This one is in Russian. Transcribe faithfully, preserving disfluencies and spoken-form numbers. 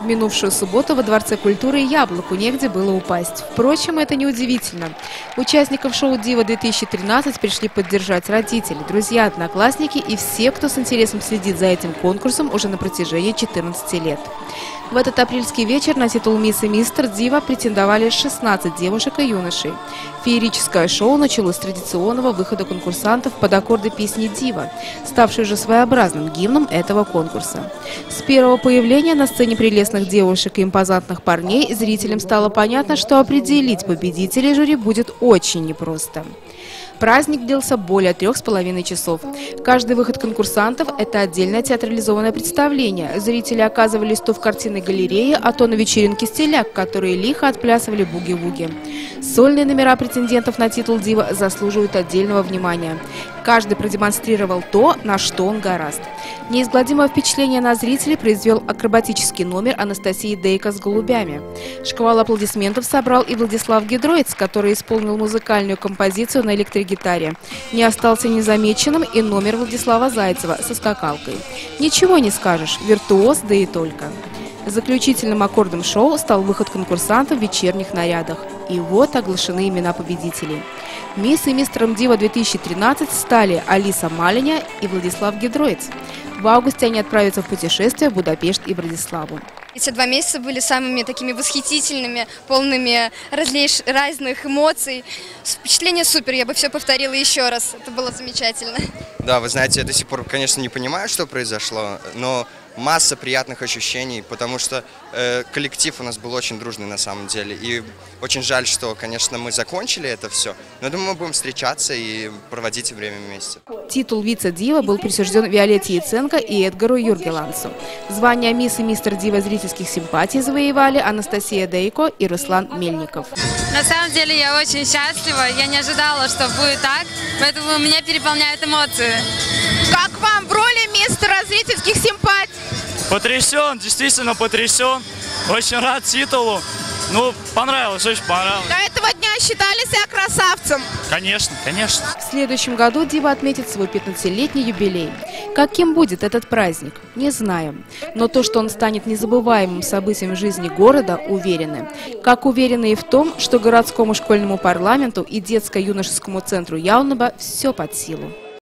В минувшую субботу во Дворце культуры яблоку негде было упасть. Впрочем, это неудивительно. Участников шоу «Дива-две тысячи тринадцать» пришли поддержать родители, друзья, одноклассники и все, кто с интересом следит за этим конкурсом уже на протяжении четырнадцати лет. В этот апрельский вечер на титул «Мисс и мистер Дива» претендовали шестнадцать девушек и юношей. Феерическое шоу началось с традиционного выхода конкурсантов под аккорды песни «Дива», ставшей уже своеобразным гимном этого конкурса. С первого появления на сцене прелестных девушек и импозантных парней зрителям стало понятно, что определить победителей жюри будет очень непросто. Праздник длился более трех с половиной часов. Каждый выход конкурсантов – это отдельное театрализованное представление. Зрители оказывались то в картинной галерее, а то на вечеринке стиляк, которые лихо отплясывали буги-вуги. Сольные номера претендентов на титул «Дива» заслуживают отдельного внимания. Каждый продемонстрировал то, на что он гораст. Неизгладимое впечатление на зрителей произвел акробатический номер Анастасии Дейка с голубями. Шквал аплодисментов собрал и Владислав Гедройц, который исполнил музыкальную композицию на электрогитаре. Не остался незамеченным и номер Владислава Зайцева со скакалкой. Ничего не скажешь, виртуоз, да и только. Заключительным аккордом шоу стал выход конкурсантов в вечерних нарядах. И вот оглашены имена победителей. Мисс и мистером Дива две тысячи тринадцать стали Алиса Малиня и Владислав Гедройц. В августе они отправятся в путешествие в Будапешт и Братиславу. Эти два месяца были самыми такими восхитительными, полными различ... разных эмоций. Впечатление супер, я бы все повторила еще раз. Это было замечательно. Да, вы знаете, я до сих пор, конечно, не понимаю, что произошло, но масса приятных ощущений, потому что э, коллектив у нас был очень дружный на самом деле. И очень жаль, что, конечно, мы закончили это все, но думаю, мы будем встречаться и проводить время вместе. Титул вице-дива был присужден Виолетте Яценко и Эдгару Юргелансу. Звания мисс и мистер Дива зрительских симпатий завоевали Анастасия Дейко и Руслан Мельников. На самом деле я очень счастлива, я не ожидала, что будет так, поэтому меня переполняют эмоции. Как вам в роли мистера зрительских симпатий? Потрясен, действительно потрясен. Очень рад титулу. Ну, понравилось, очень понравилось. До этого дня считали себя красавцем? Конечно, конечно. В следующем году Дива отметит свой пятнадцатилетний юбилей. Каким будет этот праздник, не знаем. Но то, что он станет незабываемым событием в жизни города, уверены. Как уверены и в том, что городскому школьному парламенту и детско-юношескому центру Яуноба все под силу.